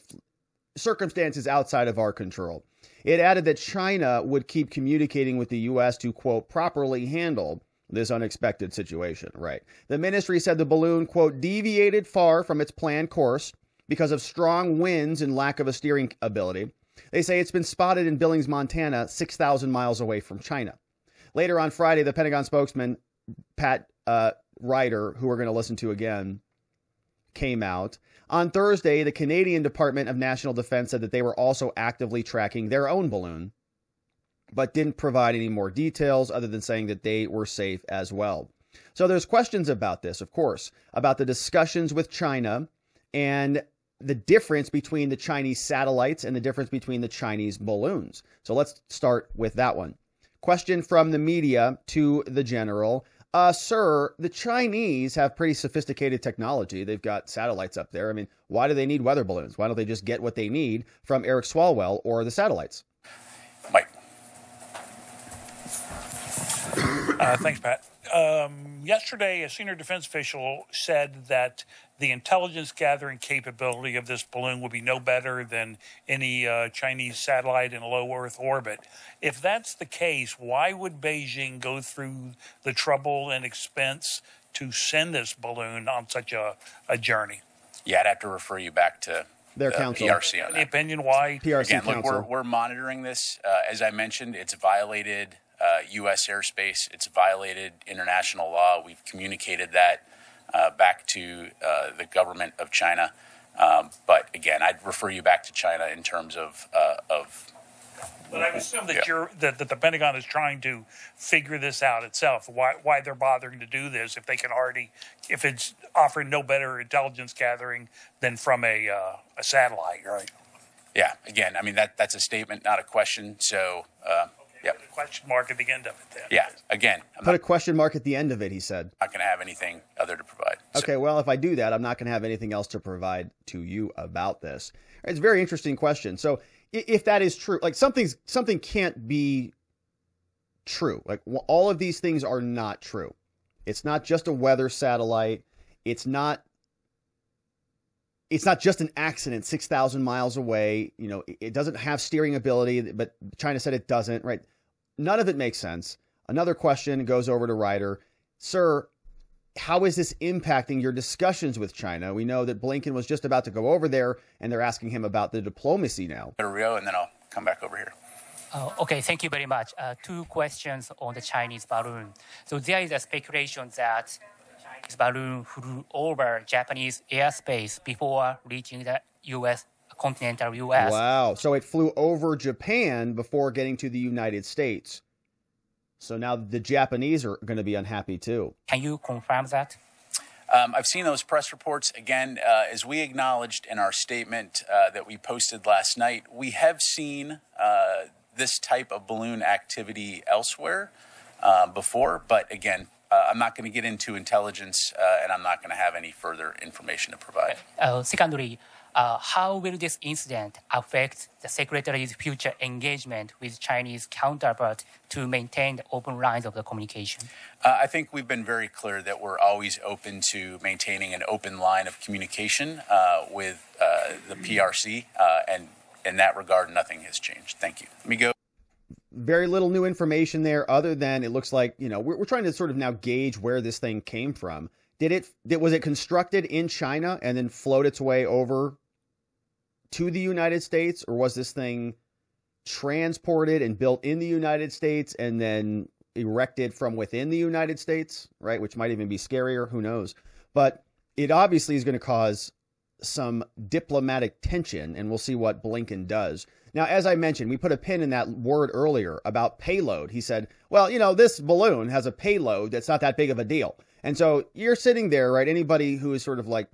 circumstances outside of our control. It added that China would keep communicating with the U.S. to, quote, properly handle this unexpected situation, right? The ministry said the balloon, quote, deviated far from its planned course because of strong winds and lack of a steering ability. They say it's been spotted in Billings, Montana, 6,000 miles away from China. Later on Friday, the Pentagon spokesman, Pat Ryder, who we're going to listen to again, came out. On Thursday, the Canadian Department of National Defense said that they were also actively tracking their own balloon, but didn't provide any more details other than saying that they were safe as well. So there's questions about this, of course, about the discussions with China and the difference between the Chinese satellites and the difference between the Chinese balloons. So let's start with that one. Question from the media to the general. Sir, the Chinese have pretty sophisticated technology. They've got satellites up there. I mean, why do they need weather balloons? Why don't they just get what they need from Eric Swalwell or the satellites? Mike. Thanks, Pat. Yesterday, a senior defense official said that the intelligence gathering capability of this balloon will be no better than any Chinese satellite in low Earth orbit. If that's the case, why would Beijing go through the trouble and expense to send this balloon on such a journey? Yeah, I'd have to refer you back to their counsel. PRC on that. The opinion why? PRC Again, look, we're monitoring this. As I mentioned, it's violated U.S. airspace. It's violated international law. We've communicated that back to the government of China. But again, I'd refer you back to China in terms of. But I assume that that the Pentagon is trying to figure this out itself. Why they're bothering to do this if they can already, if it's offering no better intelligence gathering than from a satellite, right? Yeah. Again, I mean that's a statement, not a question. So. Yeah. Put a question mark at the end of it then. Yeah. Again. Put a question mark at the end of it, he said. Not going to have anything other to provide. So. Okay. Well, if I do that, I'm not going to have anything else to provide to you about this. It's a very interesting question. So if that is true, like something can't be true. Like all of these things are not true. It's not just a weather satellite. It's not just an accident 6,000 miles away. You know, it doesn't have steering ability, but China said it doesn't, right? None of it makes sense. Another question goes over to Ryder. Sir, how is this impacting your discussions with China? We know that Blinken was just about to go over there, and they're asking him about the diplomacy now. Rio, and then I'll come back over here. Oh, okay, thank you very much. Two questions on the Chinese balloon. So there is a speculation that balloon flew over Japanese airspace before reaching the U.S., continental U.S. Wow. So it flew over Japan before getting to the United States. So now the Japanese are going to be unhappy, too. Can you confirm that? I've seen those press reports. Again, as we acknowledged in our statement that we posted last night, we have seen this type of balloon activity elsewhere before, but again, I'm not going to get into intelligence, and I'm not going to have any further information to provide. Secondly, how will this incident affect the Secretary's future engagement with Chinese counterparts to maintain the open lines of the communication? I think we've been very clear that we're always open to maintaining an open line of communication with the PRC, and in that regard, nothing has changed. Thank you. Let me go. Very little new information there other than it looks like, you know, we're trying to sort of now gauge where this thing came from. Was it constructed in China and then float its way over to the United States? Or was this thing transported and built in the United States and then erected from within the United States? Right. Which might even be scarier. Who knows? But it obviously is going to cause some diplomatic tension, and we'll see what Blinken does. Now, as I mentioned, we put a pin in that word earlier about payload. He said, well, you know, this balloon has a payload that's not that big of a deal. And so you're sitting there, right? Anybody who is sort of like,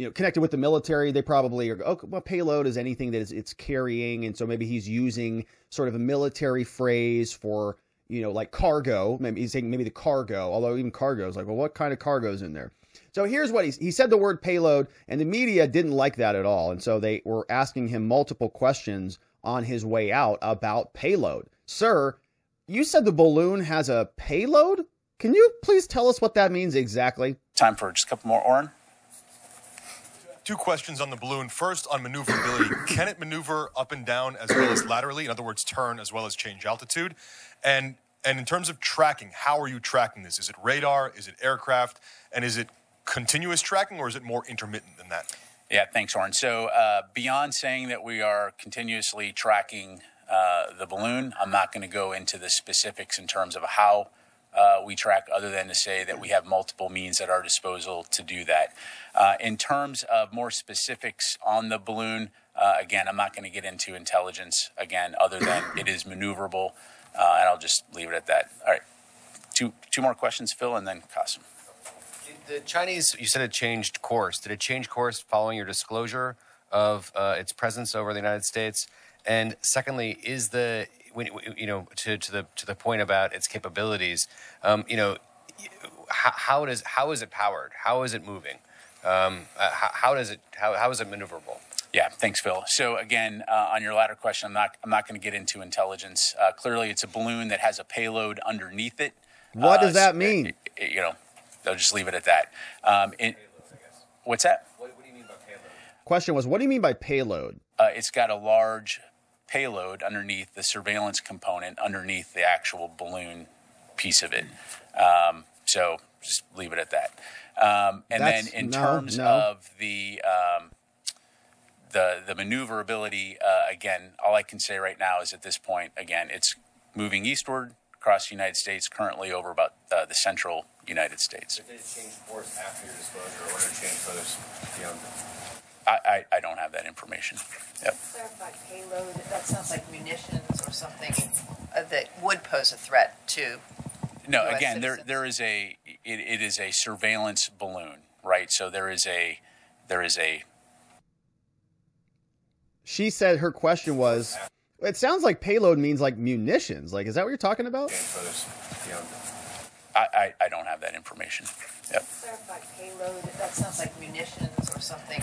you know, connected with the military, they probably are, oh, well, payload is anything that it's carrying. And so maybe he's using sort of a military phrase for, you know, like cargo. Maybe he's saying maybe the cargo, although even cargo is like, well, what kind of cargo is in there? So here's what he said the word payload, and the media didn't like that at all. And so they were asking him multiple questions on his way out about payload. Sir, you said the balloon has a payload? Can you please tell us what that means exactly? Time for just a couple more, Oren. Two questions on the balloon. First, on maneuverability. Can it maneuver up and down as well as laterally? In other words, turn as well as change altitude. And in terms of tracking, how are you tracking this? Is it radar? Is it aircraft? And is it continuous tracking, or is it more intermittent than that? Yeah, thanks, Oren. So beyond saying that we are continuously tracking the balloon, I'm not going to go into the specifics in terms of how we track, other than to say that we have multiple means at our disposal to do that. In terms of more specifics on the balloon, again, I'm not going to get into intelligence, again, other than it is maneuverable, and I'll just leave it at that. All right, two more questions, Phil, and then Qasim. The Chinese, you said it changed course. Did it change course following your disclosure of its presence over the United States? And secondly, is the, you know, to the point about its capabilities, you know, how is it powered? How is it moving? How is it maneuverable? Yeah, thanks, Phil. So again, on your latter question, I'm not going to get into intelligence. Clearly, it's a balloon that has a payload underneath it. What does that mean? You know. I'll just leave it at that. What's that? What do you mean by payload? Question was, what do you mean by payload? It's got a large payload underneath the surveillance component, underneath the actual balloon piece of it. So just leave it at that. And then in terms of the maneuverability, again, all I can say right now is at this point, again, it's moving eastward, across the United States, currently over about the central United States. Did it change course after your disclosure, or did it change course beyond that? I don't have that information. Yep. Clarify payload. That sounds like munitions or something that would pose a threat to. No, US again, citizens. there is a it is a surveillance balloon, right? So there is a. She said her question was, it sounds like payload means like munitions. Like, is that what you're talking about? I don't have that information. Yep. Clarify payload. That sounds like munitions or something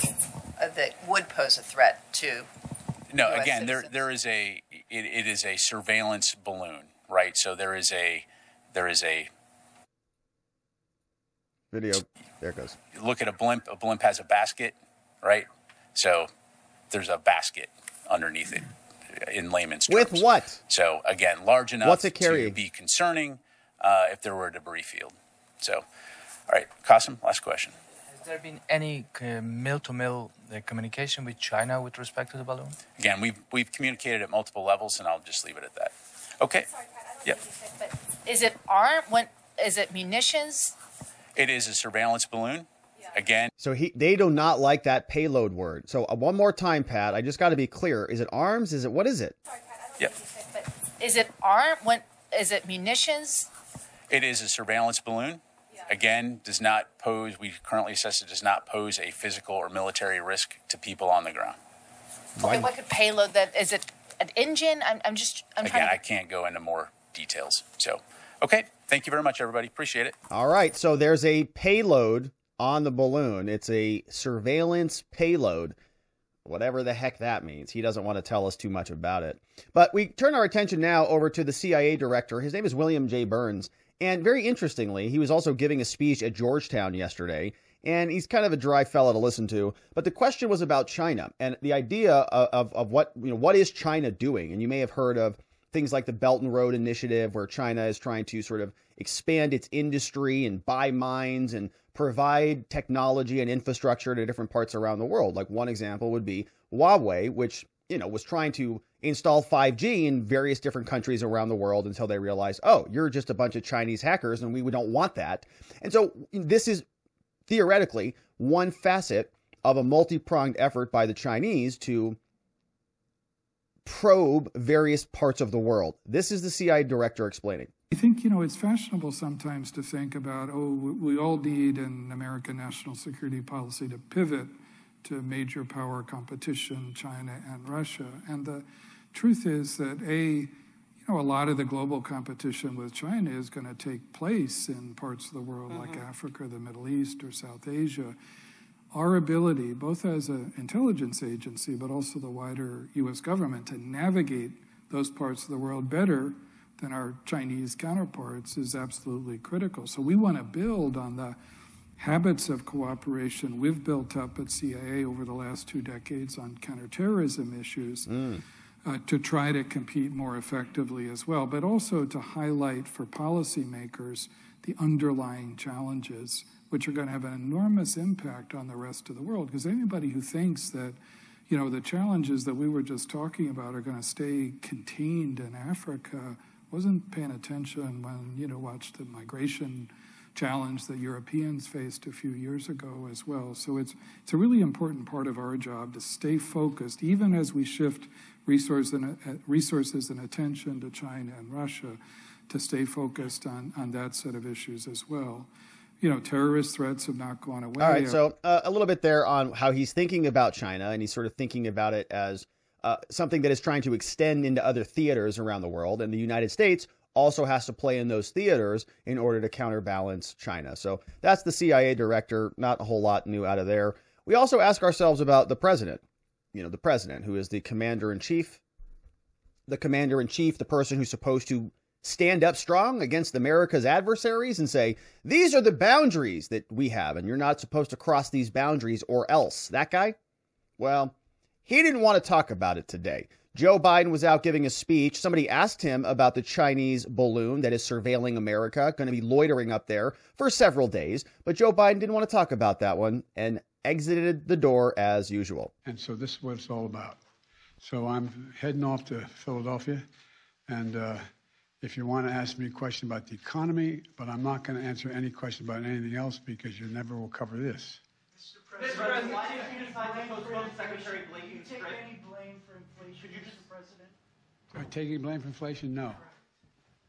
that would pose a threat to. No, US again, citizens. There is a it is a surveillance balloon, right? So there is a video. There it goes. You look at a blimp. A blimp has a basket, right? So there's a basket underneath it. In layman's terms. With what? So again, large enough to be concerning if there were a debris field. So, all right, Qasim, last question. Has there been any mill-to-mill communication with China with respect to the balloon? Again, we've communicated at multiple levels, and I'll just leave it at that. Okay. Sorry, Pat, I don't know what you said, but is it is it munitions? It is a surveillance balloon. Again. So they do not like that payload word. So one more time, Pat, I just got to be clear. Is it arms? Is it, what is it? Sorry, Pat, I don't know what you said, but is it is it munitions? It is a surveillance balloon. Yeah. Again, does not pose, we currently assess it does not pose a physical or military risk to people on the ground. Okay, what could payload that? Is it an engine? I'm again, trying to... I can't go into more details. So, okay. Thank you very much, everybody. Appreciate it. All right. So there's a payload on the balloon. It's a surveillance payload, whatever the heck that means. He doesn't want to tell us too much about it. But we turn our attention now over to the CIA director. His name is William J. Burns. And very interestingly, he was also giving a speech at Georgetown yesterday. And he's kind of a dry fella to listen to. But the question was about China and the idea of what, what is China doing? And you may have heard of things like the Belt and Road Initiative, where China is trying to sort of expand its industry and buy mines and provide technology and infrastructure to different parts around the world. Like one example would be Huawei, which, was trying to install 5G in various different countries around the world until they realized, oh, you're just a bunch of Chinese hackers and we don't want that. And so this is theoretically one facet of a multi-pronged effort by the Chinese to probe various parts of the world. This is the CIA director explaining. I think, it's fashionable sometimes to think about, we all need an American national security policy to pivot to major power competition, China and Russia. And the truth is that, a lot of the global competition with China is going to take place in parts of the world like Africa, the Middle East, or South Asia. Our ability, both as an intelligence agency, but also the wider U.S. government, to navigate those parts of the world better than our Chinese counterparts is absolutely critical. So we want to build on the habits of cooperation we've built up at CIA over the last 2 decades on counterterrorism issues to try to compete more effectively as well, but also to highlight for policymakers the underlying challenges, which are going to have an enormous impact on the rest of the world. Because anybody who thinks that the challenges that we were just talking about are going to stay contained in Africa wasn't paying attention when, watched the migration challenge that Europeans faced a few years ago as well. So it's a really important part of our job to stay focused, even as we shift resources and attention to China and Russia, to stay focused on that set of issues as well. Terrorist threats have not gone away. All right, so a little bit there on how he's thinking about China, and he's sort of thinking about it as something that is trying to extend into other theaters around the world, and the United States also has to play in those theaters in order to counterbalance China. So that's the CIA director. Not a whole lot new out of there. We also ask ourselves about the president, the president who is the commander-in-chief, the person who's supposed to stand up strong against America's adversaries and say, these are the boundaries that we have, and you're not supposed to cross these boundaries or else. That guy? Well, he didn't want to talk about it today. Joe Biden was out giving a speech. Somebody asked him about the Chinese balloon that is surveilling America, going to be loitering up there for several days. But Joe Biden didn't want to talk about that one and exited the door as usual. And so this is what it's all about. So I'm heading off to Philadelphia, and if you want to ask me a question about the economy, but I'm not going to answer any question about anything else because you never will cover this. Mr. President, why did you decide to postpone Secretary Blinken's trip? Could you take any blame for inflation, Mr. President? Am I taking blame for inflation? No. Correct.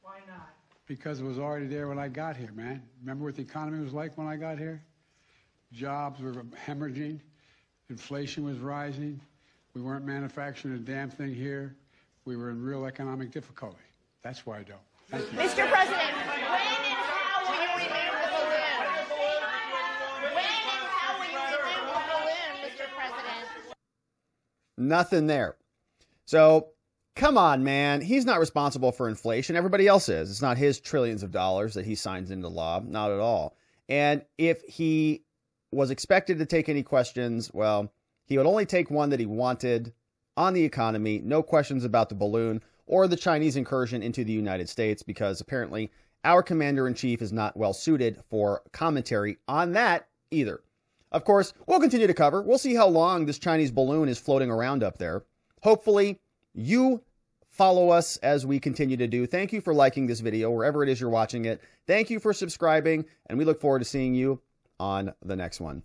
Why not? Because it was already there when I got here, man. Remember what the economy was like when I got here? Jobs were hemorrhaging. Inflation was rising. We weren't manufacturing a damn thing here. We were in real economic difficulty. That's why I don't. Thank you. Mr. President, when and how will you remove the balloon? When and how will you remove the balloon, Mr. President? Nothing there. So, come on, man. He's not responsible for inflation. Everybody else is. It's not his trillions of dollars that he signs into law. Not at all. And if he was expected to take any questions, well, he would only take one that he wanted on the economy. No questions about the balloon or the Chinese incursion into the United States, because apparently our commander-in-chief is not well suited for commentary on that either. Of course, we'll continue to cover. We'll see how long this Chinese balloon is floating around up there. Hopefully, you follow us as we continue to do. Thank you for liking this video, wherever it is you're watching it. Thank you for subscribing, and we look forward to seeing you on the next one.